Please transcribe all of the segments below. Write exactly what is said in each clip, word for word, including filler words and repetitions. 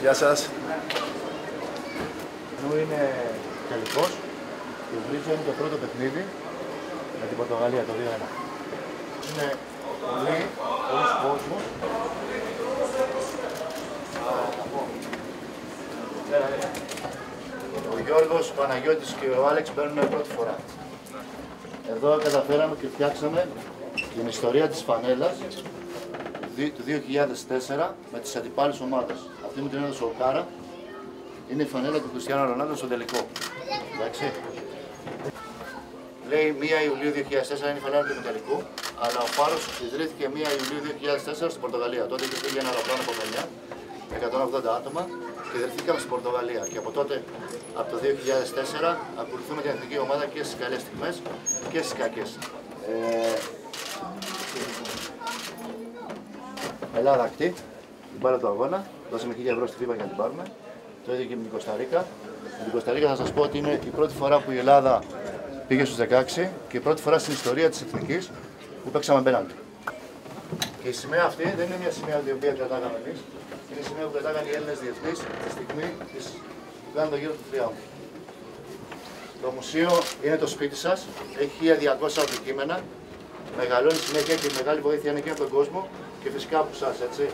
Γεια σας. Νου είναι τελικός. Η Βρύζο είναι το πρώτο παιχνίδι με την Πορτογαλία το δύο ένα. Είναι πολύ, πολύ κόσμο. Ο Γιώργος, ο Παναγιώτης και ο Άλεξ μπαίνουν πρώτη φορά. Εδώ καταφέραμε και φτιάξαμε την ιστορία της φανέλας του δύο χιλιάδες τέσσερα με τις αντιπάλες ομάδες. Αυτή μου την έδωσε ο Κάρα. Είναι η φανέλα του Χριστιανό Ρονάλντο στο τελικό. Εντάξει. Λέει μία Ιουλίου δύο χιλιάδες τέσσερα είναι η φανέλα του Ιταλικού, αλλά ο Φάρος ιδρύθηκε μία Ιουλίου δύο χιλιάδες τέσσερα στην Πορτογαλία. Τότε είχε φύγει ένα αεροπλάνο από Χανιά, εκατόν ογδόντα άτομα, και ιδρυθήκαμε στην Πορτογαλία. Και από τότε, από το δύο χιλιάδες τέσσερα, ακολουθούμε την εθνική ομάδα και στις καλές στιγμές και στις κακές. Ε... Ελλάδα ακτή, την μπάλα του αγώνα. Δώσαμε χίλια ευρώ στη Φίβα για να την πάρουμε. Το ίδιο και με την Κωσταρίκα. Με την Κωσταρίκα θα σας πω ότι είναι η πρώτη φορά που η Ελλάδα πήγε στους δεκαέξι και η πρώτη φορά στην ιστορία της εθνικής που παίξαμε πέναλτι. Και η σημαία αυτή δεν είναι μια σημαία την οποία κρατάγαμε εμείς, είναι η σημαία που κρατάγανε οι Έλληνες διεθνείς τη στιγμή της... που κάνουν το γύρο του Τριάμπου. Το μουσείο είναι το σπίτι σας, έχει χίλια διακόσια αντικείμενα, μεγαλώνει συνέχεια και η μεγάλη βοήθεια είναι και από τον κόσμο και φυσικά από εσάς, έτσι.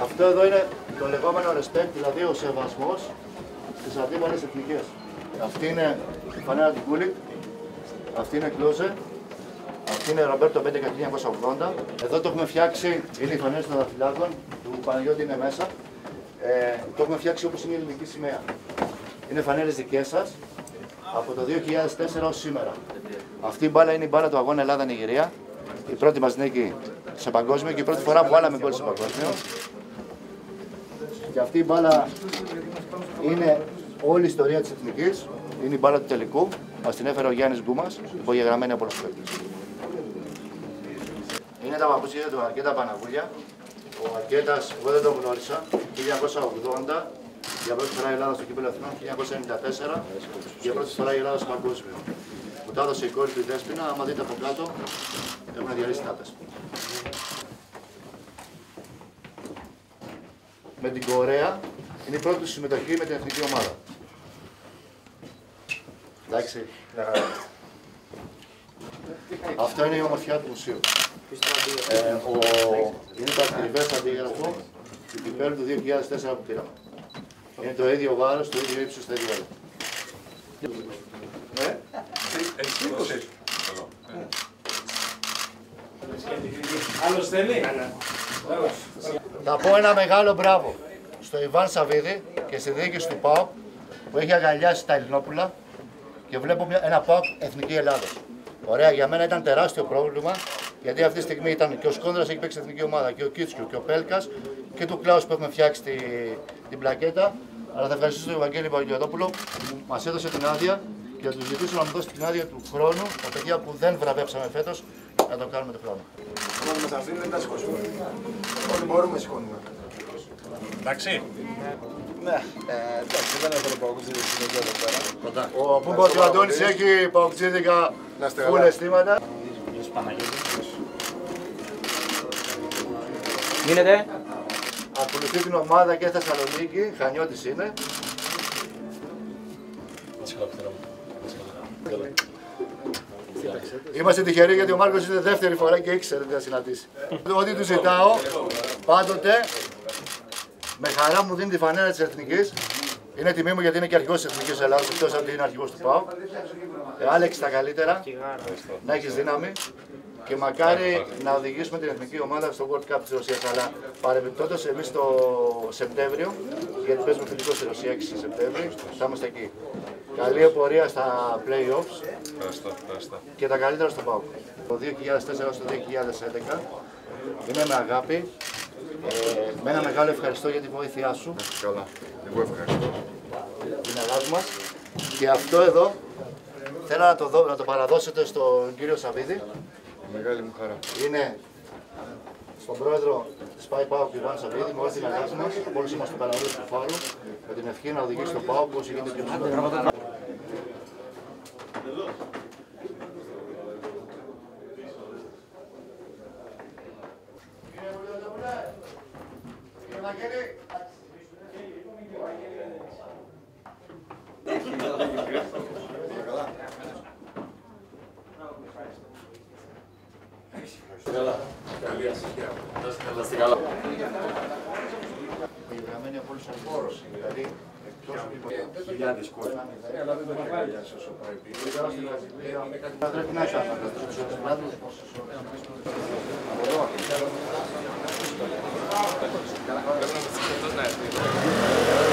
Αυτό εδώ είναι το λεγόμενο respect, δηλαδή ο σεβασμός στις αντίπαλες εθνικές. Αυτή είναι η φανέλα του Κούλινγκ, αυτή είναι Κλούσε, αυτή είναι Ρομπέρτο πέντε χίλια εννιακόσια ογδόντα. Εδώ το έχουμε φτιάξει, είναι η φανέλα των δαφυλάκων, του Παναγιώτη είναι μέσα. Ε, το έχουμε φτιάξει όπως είναι η ελληνική σημαία. Είναι φανέλες δικές σας, από το δύο χιλιάδες τέσσερα ως σήμερα. Αυτή η μπάλα είναι η μπάλα του αγώνα Ελλάδα-Νιγηρία. Η πρώτη μας νίκη σε παγκόσμιο και η πρώτη φορά που βάλαμε γκολ σε παγκόσμιο. Και αυτή η μπάλα είναι όλη η ιστορία της εθνικής. Είναι η μπάλα του τελικού. Μας την έφερε ο Γιάννης Μπούμας, υπογεγραμμένη από όλους τους παίκτες. Είναι τα παπούτσια του Αρκέτα Παναγούλια. Ο Αρκέτας, εγώ δεν τον γνώρισα, χίλια εννιακόσια ογδόντα. Για πρώτη φορά η Ελλάδα στο κύπελλο Αθηνών, χίλια εννιακόσια ενενήντα τέσσερα. Για πρώτη φορά η Ελλάδα στο παγκόσμιο. Μου τα έδωσε η κόρη του η Δέσποινα, άμα δείτε από κάτω, έχουμε διαλύσει τάπες. Με την Κορέα, είναι η πρώτη του συμμετοχή με την εθνική ομάδα. Εντάξει. Αυτό είναι η ομορφιά του μουσείου. Ε, ο... Είναι το ακριβές αντίγραφο του πιπέρου του δύο χιλιάδες τέσσερα που πήραμε. Είναι το ίδιο βάρος, το ίδιο ύψος, το ίδιο όλο. Ναι. Άλλος θέλει. Θα πω ένα μεγάλο μπράβο στο Ιβάν Σαββίδι και στη διοίκηση του ΠΑΟΚ που έχει αγκαλιάσει τα Ελληνόπουλα και βλέπω ένα ΠΑΟΚ Εθνική Ελλάδα. Ωραία, για μένα ήταν τεράστιο πρόβλημα γιατί αυτή τη στιγμή ήταν και ο Σκόνδρας έχει παίξει εθνική ομάδα και ο Κίτσικου και ο Πέλκας και του Κλάου που έχουμε φτιάξει τη, την πλακέτα. Αλλά θα ευχαριστήσω τον Βαγγέλη Παγγελόπουλο που μας έδωσε την άδεια και θα του ζητήσω να μου δώσει την άδεια του χρόνου τα παιδιά που δεν βραβεύσαμε φέτος. Να το κάνουμε το χρόνο. Όλοι μας αφήνουν, δεν τα σηκώσουμε. Όλοι μπορούμε, σηκώνουμε. Εντάξει. Ναι, εντάξει, δεν έφερε ο Παοκτζίδης στην εκεί εδώ πέρα. Ο Πούμπος του Μαντούνης έχει παοκτζίδικα φουλ αισθήματα. Γεια σου Παναγιώτη. Γίνεται. Ακολουθεί την ομάδα και στη Θεσσαλονίκη, Χανιώτης είναι. Είμαστε τυχεροί γιατί ο Μάρκος είναι δεύτερη φορά και ήξερε τι θα συναντήσει. Ό,τι του ζητάω, πάντοτε με χαρά μου δίνει τη φανέλα της Εθνικής. Είναι τιμή μου γιατί είναι και αρχηγός της Εθνικής Ελλάδας, εκτός αν είναι αρχηγός του ΠΑΟΚ. Ε, Άλεξ, τα καλύτερα, να έχεις δύναμη και μακάρι να οδηγήσουμε την Εθνική Ομάδα στο World Cup της Ρωσίας. Αλλά παρεμπιπτόντως εμείς το Σεπτέμβριο, γιατί παίζουμε φιλικό στη Ρωσία έξι Σεπτέμβρη, θα είμαστε εκεί. Καλή επορία στα play-offs και τα καλύτερα στο ΠΑΟΚ. Το δύο χιλιάδες τέσσερα στο δύο χιλιάδες έντεκα είμαι με αγάπη, ε, με ένα μεγάλο ευχαριστώ για τη βοήθειά σου. Καλά, εγώ ευχαριστώ. Την αγάπη μας. Και αυτό εδώ θέλω να το, δω, να το παραδώσετε στον κύριο Σαββίδη. Μεγάλη μου χαρά. Είναι στον πρόεδρο της ΠΑΟΚ, Ιβάν Σαββίδη, με όλη την αγάπη μας, όλους είμαστε παραδόσεις του Φάρου, με την ευχή να οδηγήσει το ΠΑΟΚ όσο γίνεται πιο σύντομα. χιλιάδες κόσμοι. Αλλά δεν το χιλιάδες όσο πρέπει. Θα πρέπει να είσαι άνθρωπος.